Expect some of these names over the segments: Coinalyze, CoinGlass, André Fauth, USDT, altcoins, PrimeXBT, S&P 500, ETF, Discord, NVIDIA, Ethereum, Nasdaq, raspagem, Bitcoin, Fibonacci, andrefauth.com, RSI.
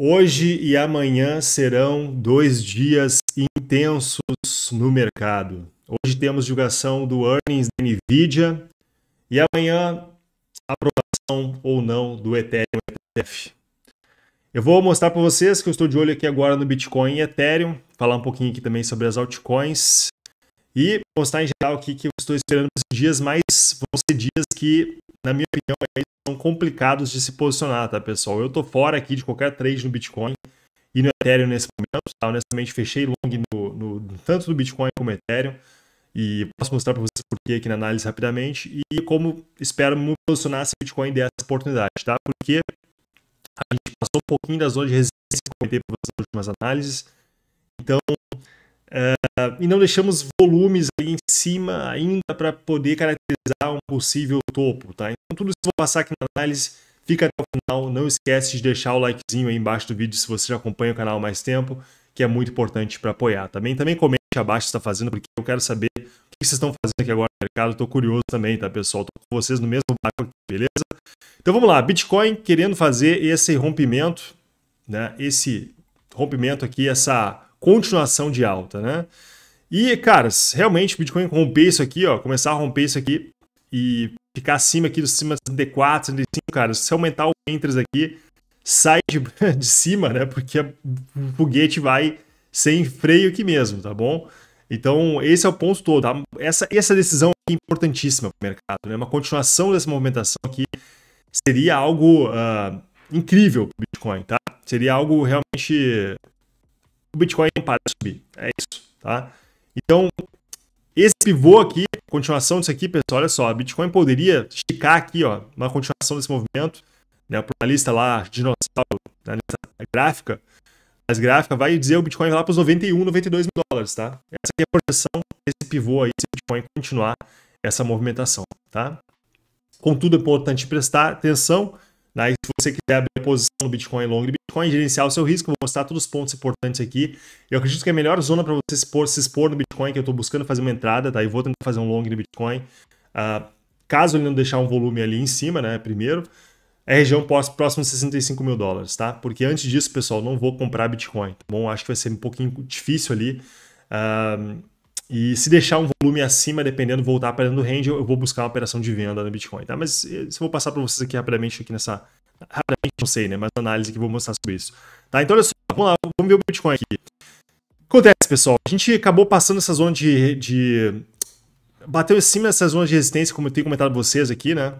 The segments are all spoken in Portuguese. Hoje e amanhã serão 2 dias intensos no mercado. Hoje temos divulgação do earnings da NVIDIA e amanhã a aprovação ou não do Ethereum ETF. Eu vou mostrar para vocês que eu estou de olho aqui agora no Bitcoin e Ethereum, falar um pouquinho aqui também sobre as altcoins e mostrar em geral aqui que eu estou esperando esses dias, mas vão ser dias que, na minha opinião, são complicados de se posicionar, tá, pessoal? Eu tô fora aqui de qualquer trade no Bitcoin e no Ethereum nesse momento, tá? Honestamente, fechei long tanto do Bitcoin como Ethereum e posso mostrar para vocês por que aqui na análise rapidamente e como espero me posicionar se o Bitcoin der essa oportunidade, tá? Porque a gente passou um pouquinho da zona de resistência que eu comentei para vocês nas últimas análises, então... e não deixamos volumes ali em cima ainda para poder caracterizar um possível topo, tá? Então tudo isso eu vou passar aqui na análise, fica até o final, não esquece de deixar o likezinho aí embaixo do vídeo se você já acompanha o canal há mais tempo, que é muito importante para apoiar. Também comente abaixo o que você está fazendo, porque eu quero saber o que vocês estão fazendo aqui agora no mercado, estou curioso também, tá, pessoal? Estou com vocês no mesmo barco aqui, beleza? Então vamos lá, Bitcoin querendo fazer esse rompimento, né? Esse rompimento aqui, essa... continuação de alta, né? E, caras, realmente o Bitcoin romper isso aqui, ó, começar a romper isso aqui e ficar acima aqui dos 64, 65, cara, se aumentar o entries aqui, sai de cima, né? Porque o foguete vai sem freio aqui mesmo, tá bom? Então, esse é o ponto todo, tá? Essa decisão aqui é importantíssima para o mercado, né? Uma continuação dessa movimentação aqui seria algo incrível para o Bitcoin, tá? Seria algo realmente... o Bitcoin não para de subir, é isso, tá? Então, esse pivô aqui, continuação disso aqui, pessoal, olha só, Bitcoin poderia esticar aqui, ó, uma continuação desse movimento, né? Para a lista lá, dinossauro, né? Gráfica, as gráficas vai dizer o Bitcoin vai lá para os 91, 92 mil dólares, tá? Essa aqui é a projeção desse pivô aí, se o Bitcoin continuar essa movimentação, tá? Contudo, é importante prestar atenção, né? Se você quiser abrir posição no Bitcoin long do Bitcoin, gerenciar o seu risco, vou mostrar todos os pontos importantes aqui. Eu acredito que é a melhor zona para você se expor no Bitcoin, que eu estou buscando fazer uma entrada, tá? E vou tentar fazer um long no Bitcoin, caso ele não deixar um volume ali em cima, né? Primeiro, é a região próxima de 65 mil dólares, tá? Porque antes disso, pessoal, não vou comprar Bitcoin, tá bom? Acho que vai ser um pouquinho difícil ali. E se deixar um volume acima, dependendo, voltar para dentro do range, eu vou buscar uma operação de venda no Bitcoin, tá? Mas eu vou passar para vocês aqui rapidamente, aqui nessa... Rapidamente, não sei, né? Mas análise que eu vou mostrar sobre isso. Tá? Então, olha só, vamos lá, vamos ver o Bitcoin aqui. Acontece, pessoal, a gente acabou passando essa zona de... Bateu em cima dessa zona de resistência, como eu tenho comentado para vocês aqui, né?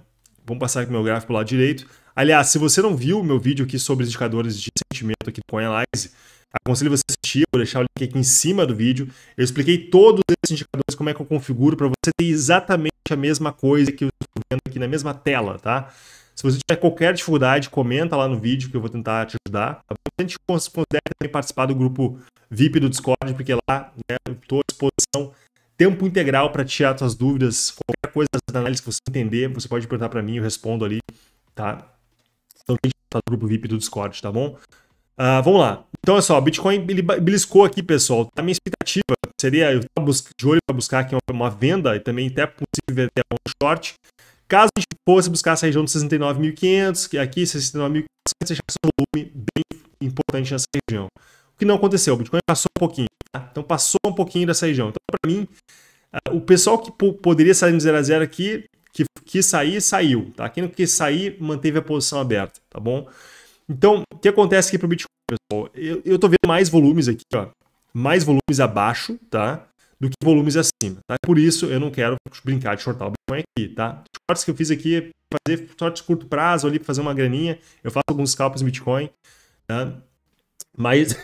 Vamos passar aqui meu gráfico lá direito. Aliás, se você não viu o meu vídeo aqui sobre os indicadores de sentimento aqui do Coinalyze, aconselho você a assistir, vou deixar o link aqui em cima do vídeo. Eu expliquei todos esses indicadores, como é que eu configuro, para você ter exatamente a mesma coisa que eu estou vendo aqui na mesma tela, tá? Se você tiver qualquer dificuldade, comenta lá no vídeo que eu vou tentar te ajudar. A gente considera também participar do grupo VIP do Discord, porque lá, né, eu estou à disposição tempo integral para tirar suas dúvidas, qualquer coisa da análise que você entender, você pode perguntar para mim, eu respondo ali, tá? Então a gente está no grupo VIP do Discord, tá bom? Vamos lá. Então, olha só, o Bitcoin ele beliscou aqui, pessoal. A minha expectativa seria, eu estava de olho para buscar aqui uma venda e também até possível vender um short. Caso a gente fosse buscar essa região de 69.500, que aqui 69.500, deixar um volume bem importante nessa região. O que não aconteceu, o Bitcoin passou um pouquinho, tá? Então passou um pouquinho dessa região. Então, para mim, o pessoal que poderia sair no 0 a 0 aqui, que quis sair, saiu, tá? Quem não quis sair, manteve a posição aberta, tá bom? Então, o que acontece aqui para o Bitcoin, pessoal? Eu tô vendo mais volumes aqui, ó, mais volumes abaixo, tá? Do que volumes acima, tá? Por isso, eu não quero brincar de shortar o Bitcoin aqui, tá? Shorts que eu fiz aqui é fazer shorts curto prazo ali, para fazer uma graninha. Eu faço alguns scalps Bitcoin, tá? Mas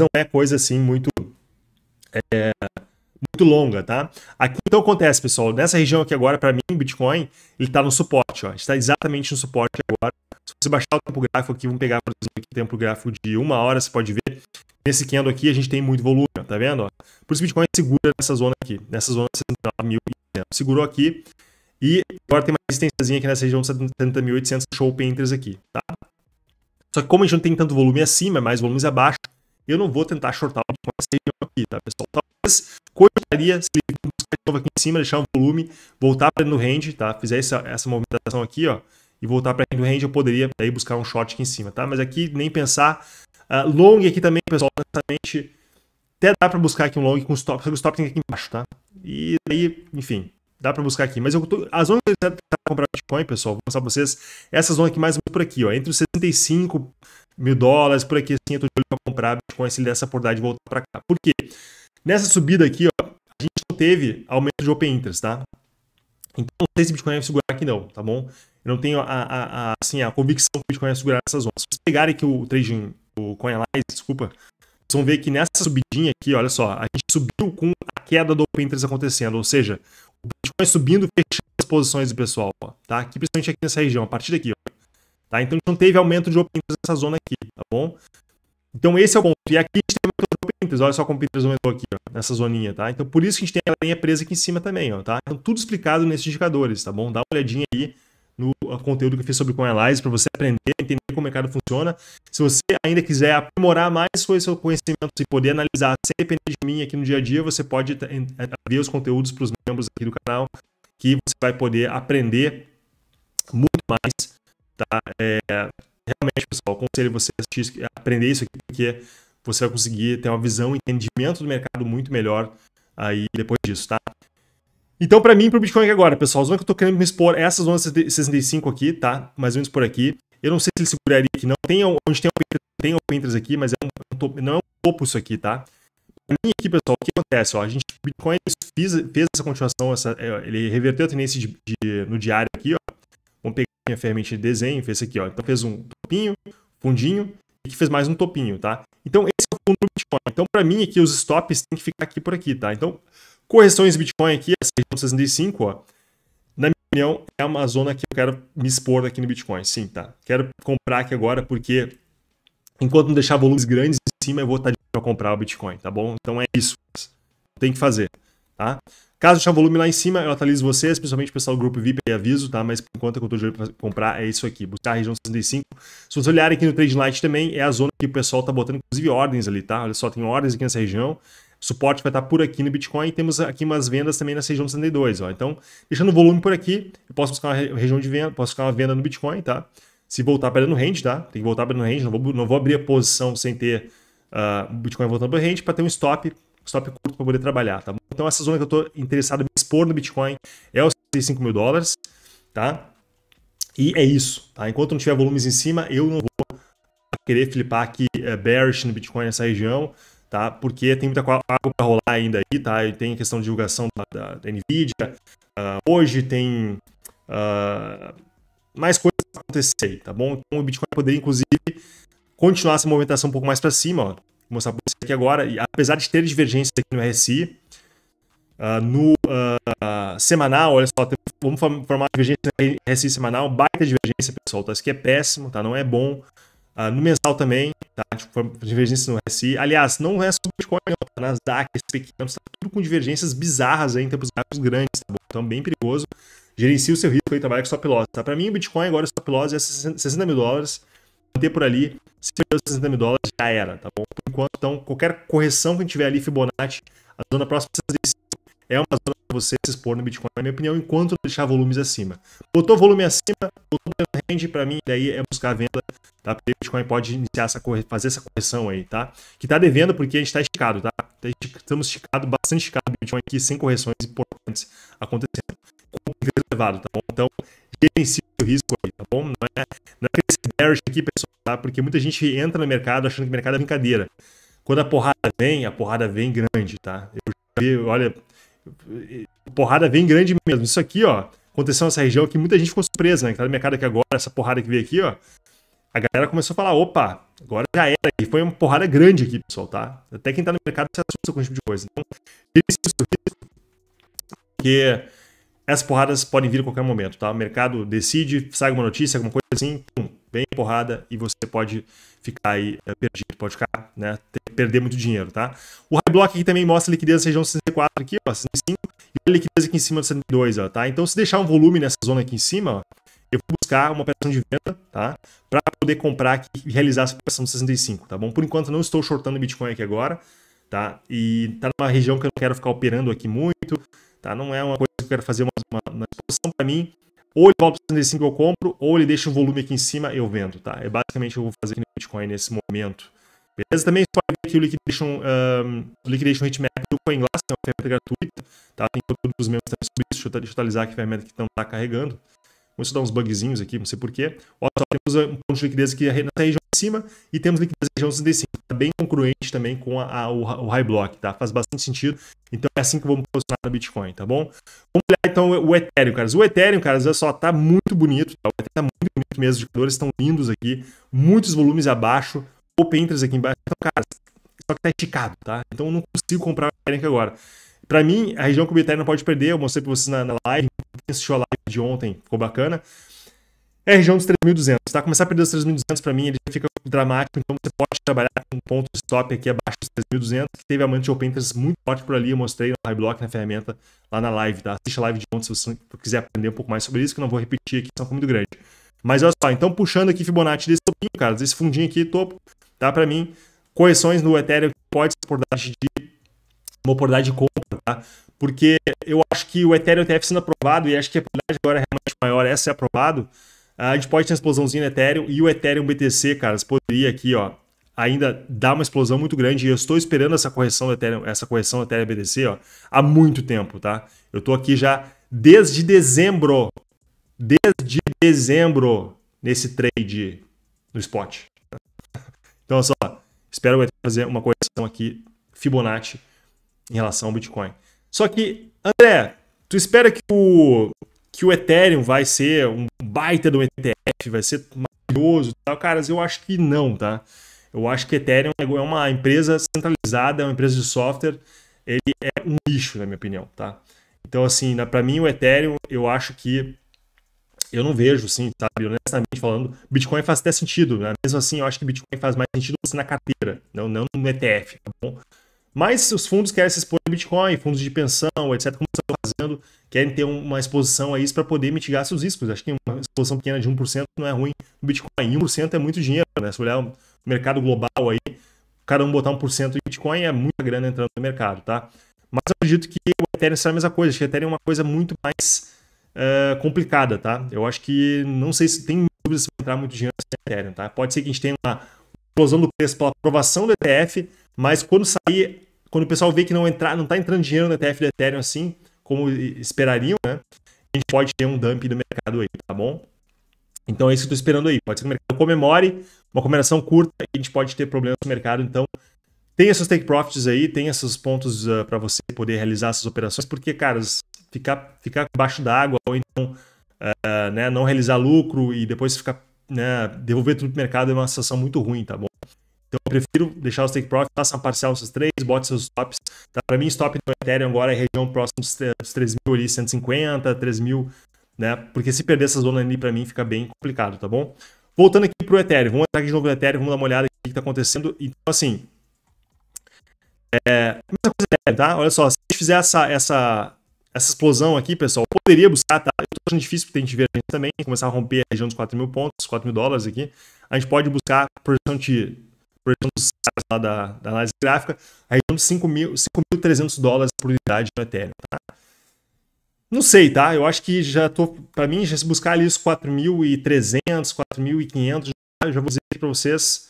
não é coisa assim muito... muito longa, tá? Aqui então acontece, pessoal, nessa região aqui agora, para mim, o Bitcoin, ele tá no suporte, ó. Está exatamente no suporte agora. Se você baixar o tempo gráfico aqui, vamos pegar, por exemplo, aqui, tempo gráfico de 1 hora, você pode ver. Nesse candle aqui, a gente tem muito volume, ó, tá vendo? Ó? Por isso o Bitcoin segura nessa zona aqui, nessa zona de 79.500. Segurou aqui e agora tem uma resistênciazinha aqui nessa região de 70.800, show entries aqui, tá? Só que como a gente não tem tanto volume acima, mais volumes abaixo, eu não vou tentar shortar o Bitcoin nessa região aqui, tá, pessoal? Talvez coitaria se ele buscar de novo aqui em cima, deixar um volume, voltar para no range, tá? Fizer essa movimentação aqui, ó, e voltar para o range, eu poderia aí buscar um short aqui em cima, tá? Mas aqui nem pensar. Long aqui também, pessoal, honestamente, até dá para buscar aqui um long com stop, só que o stop tem aqui embaixo, tá? E aí, enfim, dá para buscar aqui. Mas eu tô, a zona que eu quero comprar Bitcoin, pessoal, vou mostrar para vocês, essa zona aqui mais ou menos por aqui, ó, entre os US$ 65 mil, por aqui assim, eu tô de olho para comprar Bitcoin, se ele der essa oportunidade de voltar para cá. Por quê? Nessa subida aqui, ó, a gente não teve aumento de open interest, tá? Então, não sei se o Bitcoin vai segurar aqui não, tá bom? Eu não tenho a convicção que o Bitcoin vai segurar essa zona. Se vocês pegarem aqui o trading, o Coinalyze, desculpa, vocês vão ver que nessa subidinha aqui, olha só, a gente subiu com a queda do open interest acontecendo, ou seja, o Bitcoin subindo, fechando as posições do pessoal, ó, tá? Aqui, principalmente aqui nessa região, a partir daqui, ó. Tá? Então, a gente não teve aumento de open interest nessa zona aqui, tá bom? Então, esse é o ponto. E aqui a gente tem aumento de open interest, olha só como o open interest aumentou aqui, ó, nessa zoninha, tá? Então, por isso que a gente tem a linha presa aqui em cima também, ó, tá? Então, tudo explicado nesses indicadores, tá bom? Dá uma olhadinha aí no conteúdo que eu fiz sobre Coinalyze para você aprender, entender como o mercado funciona. Se você ainda quiser aprimorar mais o seu conhecimento e poder analisar sem depender de mim aqui no dia a dia, você pode ver os conteúdos para os membros aqui do canal, que você vai poder aprender muito mais, tá? Realmente, pessoal, aconselho você a aprender isso aqui, porque você vai conseguir ter uma visão, um entendimento do mercado muito melhor aí depois disso, tá? Então, para mim, para o Bitcoin aqui agora, pessoal, a zona que eu tô querendo me expor é essa zona 65 aqui, tá? Mais ou menos por aqui. Eu não sei se ele seguraria aqui, não. Tem, onde tem open interest aqui, mas não é um topo isso aqui, tá? Para mim aqui, pessoal, o que acontece? Ó, a gente, o Bitcoin fez essa continuação, ele reverteu a tendência no diário aqui, ó. Vamos pegar minha ferramenta de desenho, fez isso aqui, ó. Então, fez um topinho, fundinho, e que fez mais um topinho, tá? Então, esse é o fundo do Bitcoin. Então, para mim aqui, os stops tem que ficar aqui por aqui, tá? Então, correções Bitcoin aqui, essa região 65, ó, na minha opinião, é uma zona que eu quero me expor aqui no Bitcoin, sim, tá? Quero comprar aqui agora porque, enquanto não deixar volumes grandes em cima, eu vou estar de olho para comprar o Bitcoin, tá bom? Então é isso, tem que fazer, tá? Caso deixar volume lá em cima, eu atualizo vocês, principalmente o pessoal do grupo VIP, aí aviso, tá? Mas por enquanto que eu estou de olho para comprar é isso aqui, buscar a região 65. Se vocês olharem aqui no Trade Light também, é a zona que o pessoal tá botando, inclusive, ordens ali, tá? Olha só, tem ordens aqui nessa região. Suporte vai estar por aqui no Bitcoin e temos aqui umas vendas também na região 62, ó. Então, deixando o volume por aqui, eu posso buscar uma região de venda, posso buscar uma venda no Bitcoin, tá? Se voltar para dentro do range, tá? Tem que voltar para dentro do range, não vou abrir a posição sem ter o Bitcoin voltando para o range para ter um stop curto para poder trabalhar, tá bom? Então, essa zona que eu estou interessado em me expor no Bitcoin é os US$ 65 mil, tá? E é isso, tá? Enquanto não tiver volumes em cima, eu não vou querer flipar aqui bearish no Bitcoin nessa região, tá? Porque tem muita água para rolar ainda aí, tá? E tem a questão de divulgação da NVIDIA, hoje tem mais coisas para acontecer, tá bom? Então o Bitcoin poderia, inclusive, continuar essa movimentação um pouco mais para cima, ó. Vou mostrar para vocês aqui agora, e, apesar de ter divergências aqui no RSI, no semanal, olha só, vamos formar divergência no RSI semanal, baita divergência, pessoal, tá? Isso aqui é péssimo, tá? Não é bom. No mensal também, tá? Tipo, divergência no RSI. Aliás, não é só o Bitcoin, não. Tá? Nasdaq, S&P 500, tá tudo com divergências bizarras aí em tempos grandes, tá bom? Então, bem perigoso. Gerencia o seu risco aí, trabalha com stop loss, tá? Pra mim, o Bitcoin agora, o stop loss é US$ 60 mil. Manter por ali, se perdeu US$ 60 mil, já era, tá bom? Por enquanto, então, qualquer correção que a gente tiver ali, Fibonacci, a zona próxima é uma zona para você se expor no Bitcoin, na minha opinião, enquanto não deixar volumes acima. Botou volume acima, botou range, para mim, daí é buscar a venda, tá? Porque o Bitcoin pode iniciar fazer essa correção aí, tá? Que tá devendo porque a gente tá esticado, tá? Estamos esticado, bastante esticado no Bitcoin aqui, sem correções importantes acontecendo. Com o preço elevado, tá bom? Então, gerencia o risco aí, tá bom? Não é esse bearish aqui, pessoal, tá? Porque muita gente entra no mercado achando que o mercado é brincadeira. Quando a porrada vem grande, tá? Porrada vem grande mesmo. Isso aqui, ó, aconteceu nessa região que muita gente ficou surpresa, né? Que tá no mercado aqui agora, essa porrada que veio aqui, ó. A galera começou a falar, opa, agora já era. E foi uma porrada grande aqui, pessoal, tá? Até quem tá no mercado se assusta com esse tipo de coisa. Então, porque essas porradas podem vir a qualquer momento, tá? O mercado decide, sai alguma notícia, alguma coisa assim, pum, vem porrada e você pode ficar aí perdido, pode ficar, né? Perder muito dinheiro, tá? O high block aqui também mostra a liquidez na região 64 aqui, ó, 65, e a liquidez aqui em cima do 72, ó, tá? Então, se deixar um volume nessa zona aqui em cima, ó, eu vou buscar uma operação de venda, tá? Para poder comprar aqui e realizar essa operação de 65, tá bom? Por enquanto, não estou shortando Bitcoin aqui agora, tá? E tá numa região que eu não quero ficar operando aqui muito, tá? Não é uma coisa que eu quero fazer uma exposição para mim. Ou ele volta para 65 eu compro, ou ele deixa o volume aqui em cima eu vendo, tá? É basicamente o que eu vou fazer aqui no Bitcoin nesse momento. Beleza? Também você pode ver aqui o Liquidation Heatmap do CoinGlass, que é uma ferramenta gratuita, tá? Tem todos os meus também sobre isso. Deixa eu atualizar aqui a ferramenta que não está carregando. Vamos dar uns bugzinhos aqui, não sei porquê. Olha só, temos um ponto de liquidez aqui nessa região de cima e temos liquidez na região 65. Está bem congruente também com o High Block, tá? Faz bastante sentido. Então é assim que eu vou me posicionar no Bitcoin, tá bom? Vamos olhar então o Ethereum, caras. O Ethereum, caras, olha só, tá muito bonito, tá? O Ethereum tá muito bonito mesmo, os indicadores estão lindos aqui. Muitos volumes abaixo, open interest aqui embaixo. Então, caras, só que tá esticado, tá? Então eu não consigo comprar o Ethereum aqui agora. Para mim, a região que o Ethereum não pode perder, eu mostrei para vocês na live, quem assistiu a live de ontem, ficou bacana, é a região dos 3.200, tá? Começar a perder os 3.200 para mim, ele já fica dramático, então você pode trabalhar com um ponto de stop aqui abaixo dos 3.200, que teve aumento de open interest muito forte por ali, eu mostrei no High Block, na ferramenta, lá na live, tá? Assiste a live de ontem se você quiser aprender um pouco mais sobre isso, que eu não vou repetir aqui, são muito grande. Mas olha só, então puxando aqui Fibonacci desse topinho, cara, desse fundinho aqui, topo, tá? Para mim, correções no Ethereum pode ser uma oportunidade de compra, tá? Porque eu acho que o Ethereum ETF sendo aprovado, e acho que a oportunidade agora é realmente maior, essa é aprovado, a gente pode ter uma explosãozinha no Ethereum, e o Ethereum BTC, cara, poderia aqui, ó, ainda dar uma explosão muito grande, e eu estou esperando essa correção do Ethereum BTC, ó, há muito tempo, tá? Eu tô aqui já desde dezembro, nesse trade no spot. Então, só, espero o Ethereum fazer uma correção aqui, Fibonacci, em relação ao Bitcoin. Só que, André, tu espera que o Ethereum vai ser um baita do ETF, vai ser maravilhoso e tal? Caras, eu acho que não, tá? Eu acho que Ethereum é uma empresa centralizada, é uma empresa de software, ele é um lixo, na minha opinião, tá? Então, assim, para mim o Ethereum, eu acho que eu não vejo, assim, sabe, honestamente falando, Bitcoin faz até sentido, né? Mesmo assim, eu acho que Bitcoin faz mais sentido assim, na carteira, não no ETF, tá bom? Mas os fundos querem se expor a Bitcoin, fundos de pensão, etc., como estão fazendo, querem ter uma exposição a isso para poder mitigar seus riscos. Acho que uma exposição pequena de 1% não é ruim no Bitcoin. 1% é muito dinheiro, né? Se olhar o mercado global aí, cada um botar 1% em Bitcoin é muita grana entrando no mercado, tá? Mas eu acredito que o Ethereum será a mesma coisa. Acho que o Ethereum é uma coisa muito mais complicada, tá? Eu acho que, não sei se tem dúvida se vai entrar muito dinheiro no Ethereum, tá? Pode ser que a gente tenha uma explosão do preço pela aprovação do ETF, mas quando sair... Quando o pessoal vê que não está entrando dinheiro no ETF do Ethereum assim, como esperariam, né? A gente pode ter um dump do mercado aí, tá bom? Então é isso que eu estou esperando aí. Pode ser que o mercado comemore, uma comemoração curta, e a gente pode ter problemas no mercado. Então, tem esses take profits aí, tem esses pontos para você poder realizar essas operações, porque, cara, ficar embaixo d'água ou então né, não realizar lucro e depois ficar, né, devolver tudo para o mercado é uma situação muito ruim, tá bom? Então eu prefiro deixar os take profit, faça uma parcial dos seus trades, bote seus stops. Tá? Para mim, stop do Ethereum agora é região próxima dos 3.150, 3.000, né? Porque se perder essa zona ali, para mim, fica bem complicado, tá bom? Voltando aqui pro Ethereum, vamos entrar aqui de novo no Ethereum, vamos dar uma olhada aqui no que tá acontecendo. Então, assim, mesma coisa do Ethereum, tá? Olha só, se a gente fizer essa explosão aqui, pessoal, eu poderia buscar, tá? Eu tô achando difícil porque tem divergência também, começar a romper a região dos 4 mil pontos, 4 mil dólares aqui. A gente pode buscar projeção de... projeção dos caras lá da análise gráfica, a região de 5.300 dólares por unidade no Ethereum, tá? Não sei, tá? Eu acho que já tô, para mim, já se buscar ali os 4.300, 4.500, já vou dizer aqui para vocês,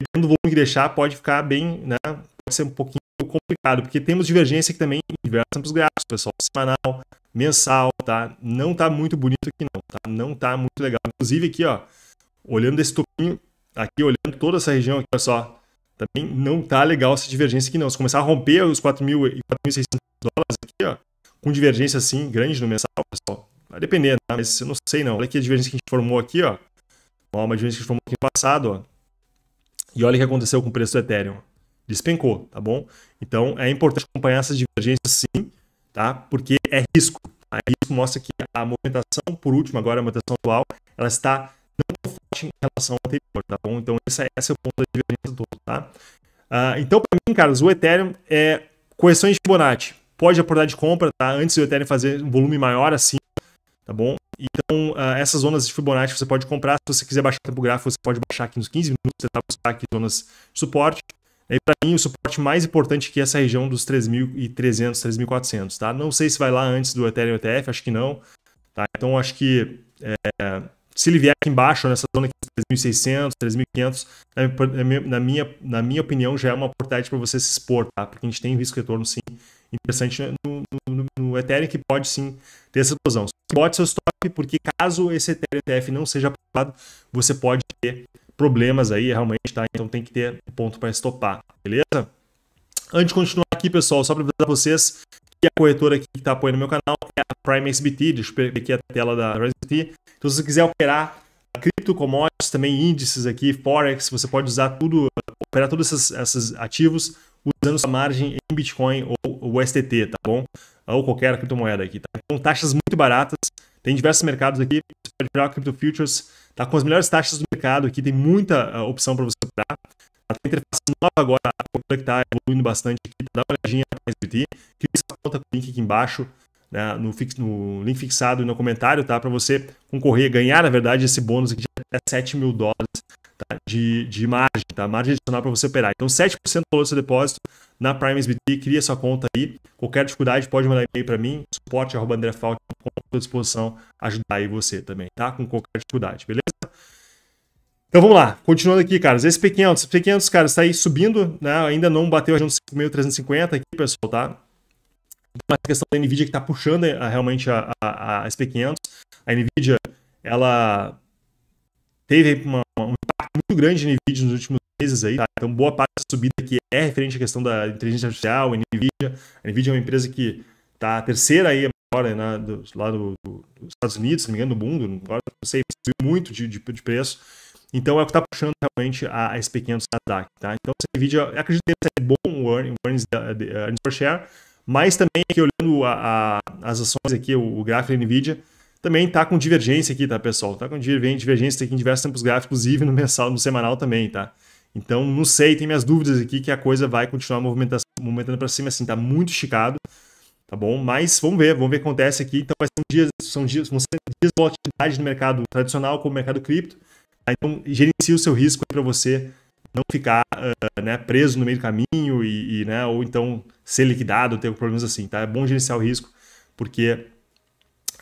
dependendo do volume que deixar, pode ficar bem, né? Pode ser um pouquinho complicado, porque temos divergência aqui também em diversos gráficos, pessoal, semanal, mensal, tá? Não tá muito bonito aqui não, tá? Não tá muito legal. Inclusive aqui, ó, olhando esse topinho, aqui, olhando toda essa região aqui, olha só, também não tá legal essa divergência aqui não. Se começar a romper os 4.000 e 4.600 dólares aqui, ó, com divergência assim, grande no mensal, pessoal, vai depender, tá? Mas eu não sei não. Olha aqui a divergência que a gente formou aqui, ó. Uma divergência que a gente formou aqui no passado, ó. E olha o que aconteceu com o preço do Ethereum. Despencou, tá bom? Então, é importante acompanhar essas divergências sim, tá? Porque é risco. Tá? Risco mostra que a movimentação, por último, agora a movimentação atual, ela está... não forte em relação ao anterior, tá bom? Então esse é o ponto da diferença toda, tá? Então, para mim, caras, o Ethereum é correção de Fibonacci. Pode aportar de compra, tá? Antes do Ethereum fazer um volume maior assim, tá bom? Então, essas zonas de Fibonacci você pode comprar. Se você quiser baixar o tempo gráfico, você pode baixar aqui nos 15 minutos, tentar buscar aqui zonas de suporte. E para mim, o suporte mais importante aqui é essa região dos 3.300, 3.400, tá? Não sei se vai lá antes do Ethereum ETF, acho que não. Tá? Então, acho que se ele vier aqui embaixo, nessa zona aqui de 3.600, 3.500, na minha opinião, já é uma oportunidade para você se expor, tá? Porque a gente tem um risco-retorno, sim, interessante no Ethereum, que pode, sim, ter essa explosão. Bote seu stop, porque caso esse Ethereum ETF não seja aprovado, você pode ter problemas aí, realmente, tá? Então, tem que ter um ponto para estopar, beleza? Antes de continuar aqui, pessoal, só para avisar vocês que a corretora aqui que está apoiando meu canal é a PrimeXBT. Deixa eu pegar aqui a tela da PrimeXBT. Então, se você quiser operar cripto, commodities, também índices aqui, Forex, você pode usar tudo, operar todos esses ativos usando sua margem em Bitcoin ou USDT, tá bom? Ou qualquer criptomoeda aqui, tá? Então, taxas muito baratas. Tem diversos mercados aqui. Você pode operar Crypto Futures, tá? Com as melhores taxas do mercado aqui. Tem muita opção para você operar. Tem interface nova agora, que está evoluindo bastante aqui. Dá uma olhadinha na PrimeXBT. Cria sua conta com o link aqui embaixo, né, no link fixado e no comentário, tá? Para você concorrer, ganhar, na verdade, esse bônus aqui de até $7.000, tá? de margem, tá? Margem adicional para você operar. Então, 7% do valor do seu depósito na PrimeXBT. Cria sua conta aí. Qualquer dificuldade, pode mandar e-mail para mim, suporte@andrefauth.com. Estou à disposição a ajudar aí você também, tá? Com qualquer dificuldade, beleza? Então vamos lá, continuando aqui, caras. Esse SP500, cara, está aí subindo, né? Ainda não bateu a região dos 5.350 aqui, pessoal, tá? Mas a questão da NVIDIA que está puxando realmente a SP500. A NVIDIA, ela teve um impacto muito grande de NVIDIA nos últimos meses aí, tá? Então boa parte da subida aqui é referente à questão da inteligência artificial, NVIDIA. A NVIDIA é uma empresa que está a terceira aí agora, né? Lá dos Estados Unidos, se não me engano, do mundo. Agora não sei, subiu muito de preço. Então, é o que está puxando realmente a SP500 Nasdaq, tá? Então, esse vídeo, eu acredito que é bom o earnings per share, mas também aqui olhando as ações aqui, o gráfico da NVIDIA, também está com divergência aqui, tá, pessoal? Está com divergência aqui em diversos tempos gráficos, inclusive no mensal, no semanal também, tá? Então, não sei, tem minhas dúvidas aqui que a coisa vai continuar movimentando para cima, assim, tá muito esticado, tá bom? Mas vamos ver o que acontece aqui. Então, são dias de volatilidade no mercado tradicional, como o mercado cripto. Então, gerencia o seu risco para você não ficar né, preso no meio do caminho né, ou então ser liquidado, ter problemas assim, tá? É bom gerenciar o risco, porque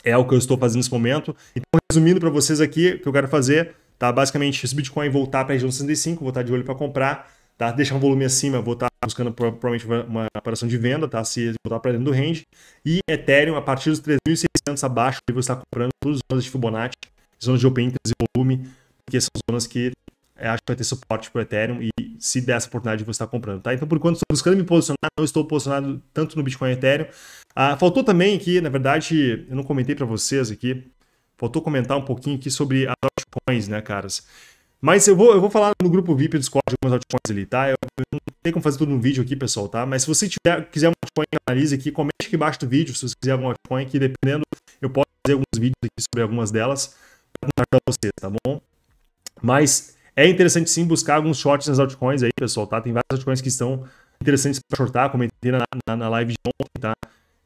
é o que eu estou fazendo nesse momento. Então, resumindo para vocês aqui, o que eu quero fazer, tá? Basicamente, se o Bitcoin voltar para a região 65, vou estar de olho para comprar, tá? Deixar um volume acima, vou estar buscando provavelmente uma operação de venda, tá? Se voltar para dentro do range. E Ethereum, a partir dos 3.600 abaixo, eu vou estar comprando todas as zonas de Fibonacci, zonas de open interest e volume, porque são zonas que acho que vai ter suporte para o Ethereum e se der essa oportunidade você está comprando, tá? Então, por enquanto, estou buscando me posicionar, não estou posicionado tanto no Bitcoin e Ethereum. Faltou também aqui, na verdade, eu não comentei para vocês aqui, faltou comentar um pouquinho aqui sobre as altcoins, né, caras? Mas eu vou falar no grupo VIP do Discord de algumas altcoins ali, tá? Eu não tenho como fazer tudo no vídeo aqui, pessoal, tá? Mas se você quiser uma altcoin, analise aqui, comente aqui embaixo do vídeo, se você quiser uma altcoin aqui, dependendo, eu posso fazer alguns vídeos aqui sobre algumas delas para compartilhar com vocês, tá bom? Mas é interessante sim buscar alguns shorts nas altcoins aí, pessoal, tá? Tem várias altcoins que estão interessantes para shortar, comentei na live de ontem, tá?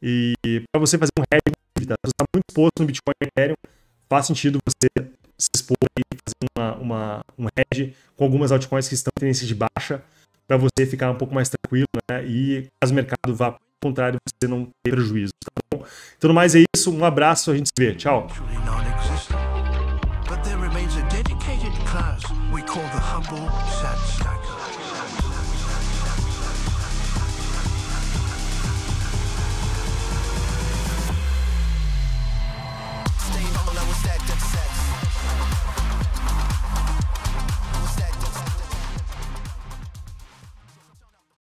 E para você fazer um hedge, tá? Se você está muito exposto no Bitcoin e Ethereum, faz sentido você se expor e fazer um hedge com algumas altcoins que estão em tendência de baixa, para você ficar um pouco mais tranquilo, né? E caso o mercado vá ao contrário, você não ter prejuízo, tá bom? Então, mais é isso, um abraço, a gente se vê, tchau! Class we call the humble sets.